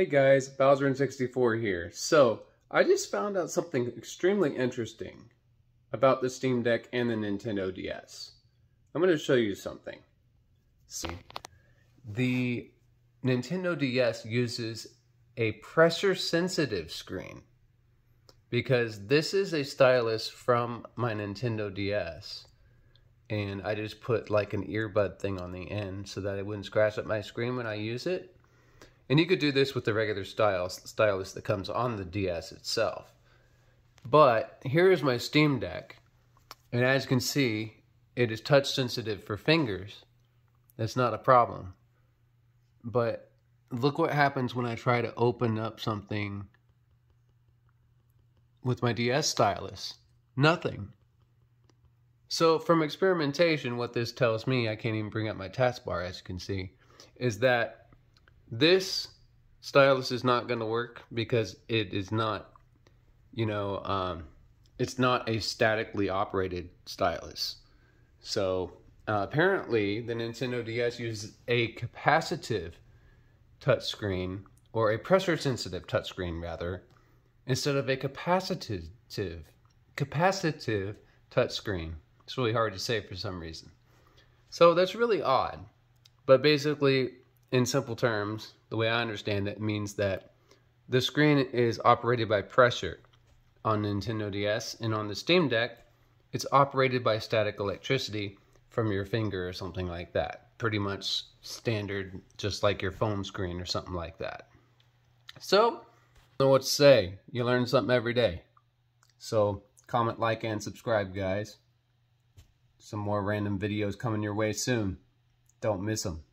Hey guys, BowserN64 here. So, I just found out something extremely interesting about the Steam Deck and the Nintendo DS. I'm going to show you something. See, the Nintendo DS uses a pressure-sensitive screen because this is a stylus from my Nintendo DS. And I just put like an earbud thing on the end so that it wouldn't scratch up my screen when I use it. And you could do this with the regular stylus that comes on the DS itself. But here is my Steam Deck. And as you can see, it is touch sensitive for fingers. That's not a problem. But look what happens when I try to open up something with my DS stylus. Nothing. So from experimentation, what this tells me, I can't even bring up my taskbar as you can see, is that this stylus is not going to work because it is not, it's not a statically operated stylus. So apparently the Nintendo DS uses a capacitive touchscreen, or a pressure-sensitive touchscreen rather, instead of a capacitive touchscreen. It's really hard to say for some reason. So that's really odd, but basically, in simple terms, the way I understand it means that the screen is operated by pressure on Nintendo DS, and on the Steam Deck, it's operated by static electricity from your finger or something like that. Pretty much standard, just like your phone screen or something like that. So, I don't know what to say. You learn something every day. So, comment, like, and subscribe, guys. Some more random videos coming your way soon. Don't miss them.